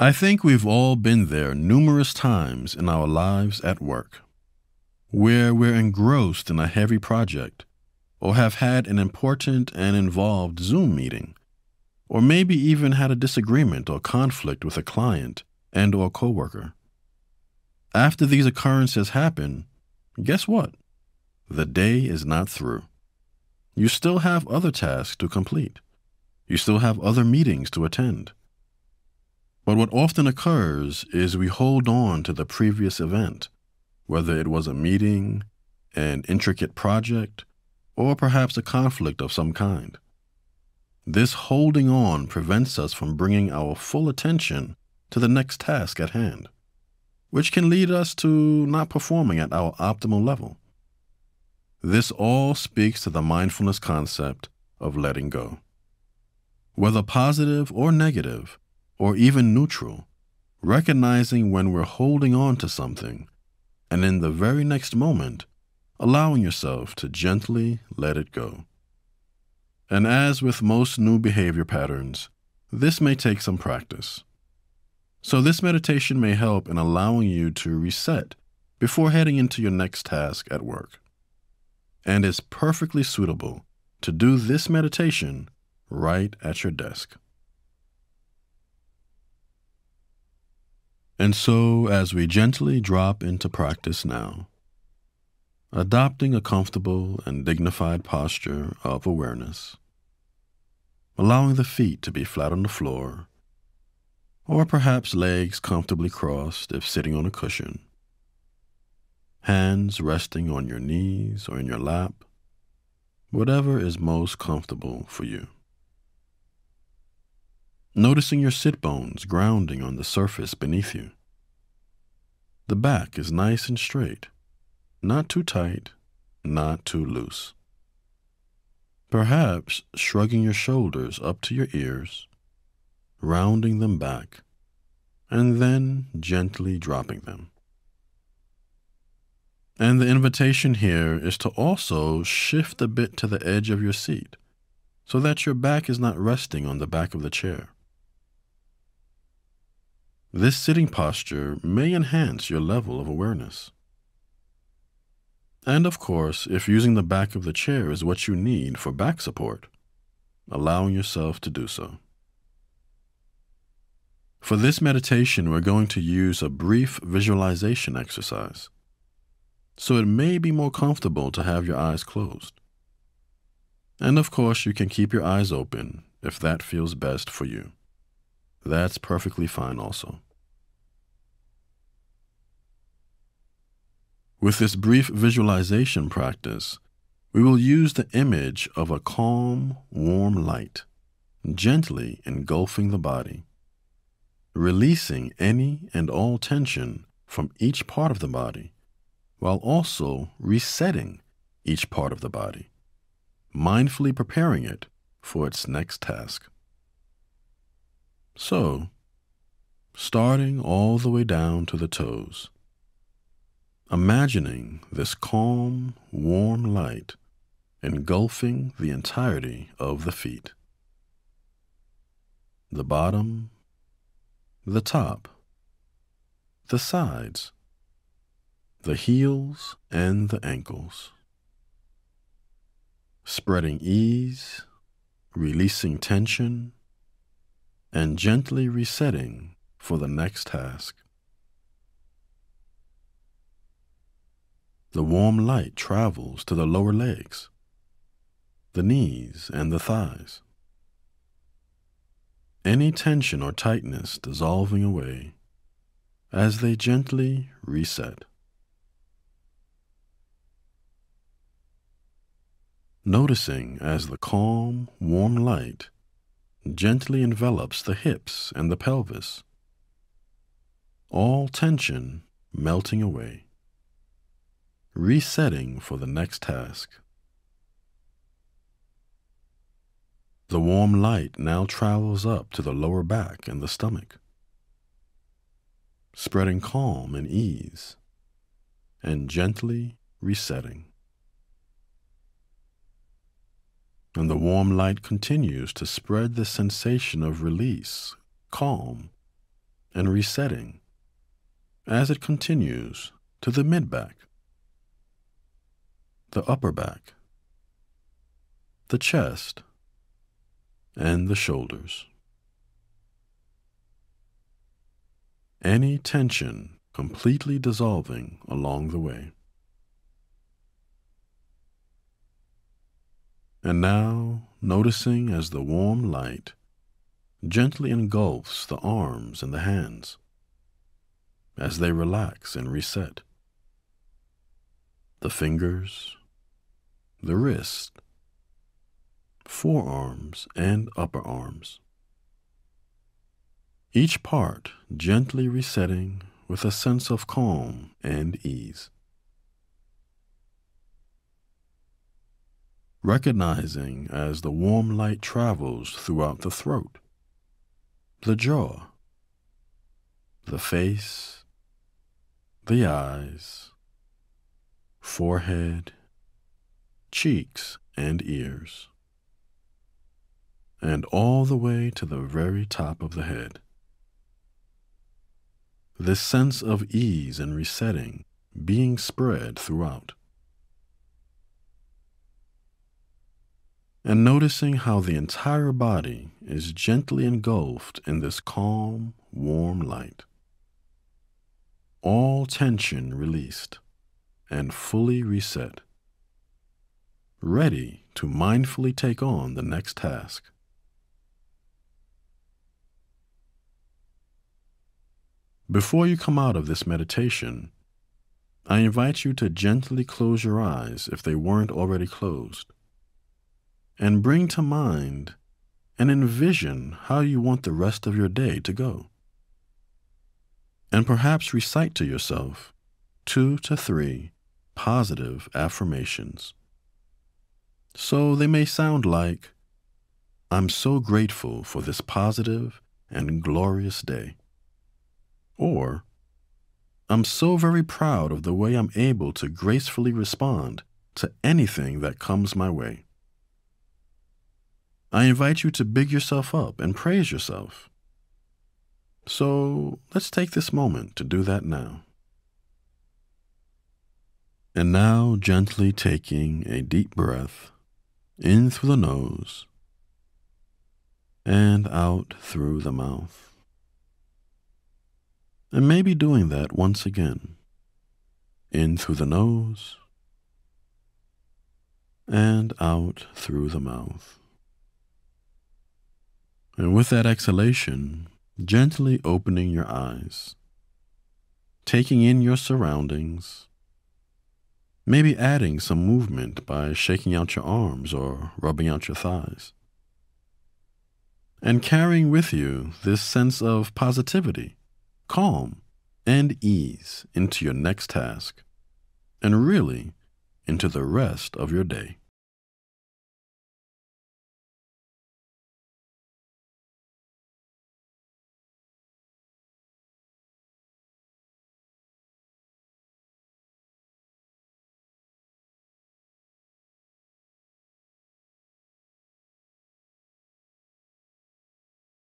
I think we've all been there numerous times in our lives at work, where we're engrossed in a heavy project, or have had an important and involved Zoom meeting, or maybe even had a disagreement or conflict with a client and or coworker. After these occurrences happen, guess what? The day is not through. You still have other tasks to complete. You still have other meetings to attend. But what often occurs is we hold on to the previous event, whether it was a meeting, an intricate project, or perhaps a conflict of some kind. This holding on prevents us from bringing our full attention to the next task at hand, which can lead us to not performing at our optimal level. This all speaks to the mindfulness concept of letting go. Whether positive or negative, or even neutral, recognizing when we're holding on to something, and in the very next moment, allowing yourself to gently let it go. And as with most new behavior patterns, this may take some practice. So this meditation may help in allowing you to reset before heading into your next task at work, and is perfectly suitable to do this meditation right at your desk. And so, as we gently drop into practice now, adopting a comfortable and dignified posture of awareness, allowing the feet to be flat on the floor, or perhaps legs comfortably crossed if sitting on a cushion, hands resting on your knees or in your lap, whatever is most comfortable for you. Noticing your sit bones grounding on the surface beneath you. The back is nice and straight, not too tight, not too loose. Perhaps shrugging your shoulders up to your ears, rounding them back, and then gently dropping them. And the invitation here is to also shift a bit to the edge of your seat so that your back is not resting on the back of the chair. This sitting posture may enhance your level of awareness. And of course, if using the back of the chair is what you need for back support, allowing yourself to do so. For this meditation, we're going to use a brief visualization exercise, so it may be more comfortable to have your eyes closed. And of course, you can keep your eyes open if that feels best for you. That's perfectly fine also. With this brief visualization practice, we will use the image of a calm, warm light, gently engulfing the body, releasing any and all tension from each part of the body, while also resetting each part of the body, mindfully preparing it for its next task. So, starting all the way down to the toes, imagining this calm, warm light engulfing the entirety of the feet, the bottom, the top, the sides, the heels, and the ankles, spreading ease, releasing tension, and gently resetting for the next task. The warm light travels to the lower legs, the knees, and the thighs, any tension or tightness dissolving away as they gently reset. Noticing as the calm, warm light gently envelops the hips and the pelvis, all tension melting away, resetting for the next task. The warm light now travels up to the lower back and the stomach, spreading calm and ease, and gently resetting. And the warm light continues to spread the sensation of release, calm, and resetting as it continues to the mid-back, the upper back, the chest, and the shoulders. Any tension completely dissolving along the way. And now, noticing as the warm light gently engulfs the arms and the hands as they relax and reset, the fingers, the wrist, forearms, and upper arms, each part gently resetting with a sense of calm and ease. Recognizing as the warm light travels throughout the throat, the jaw, the face, the eyes, forehead, cheeks, and ears, and all the way to the very top of the head. This sense of ease and resetting being spread throughout. And noticing how the entire body is gently engulfed in this calm, warm light. All tension released and fully reset, ready to mindfully take on the next task. Before you come out of this meditation, I invite you to gently close your eyes if they weren't already closed, and bring to mind and envision how you want the rest of your day to go. And perhaps recite to yourself 2 to 3 positive affirmations. So they may sound like, "I'm so grateful for this positive and glorious day," or, "I'm so very proud of the way I'm able to gracefully respond to anything that comes my way." I invite you to big yourself up and praise yourself. So let's take this moment to do that now. And now gently taking a deep breath in through the nose and out through the mouth. And maybe doing that once again, in through the nose and out through the mouth. And with that exhalation, gently opening your eyes, taking in your surroundings, maybe adding some movement by shaking out your arms or rubbing out your thighs, and carrying with you this sense of positivity, calm, and ease into your next task, and really into the rest of your day.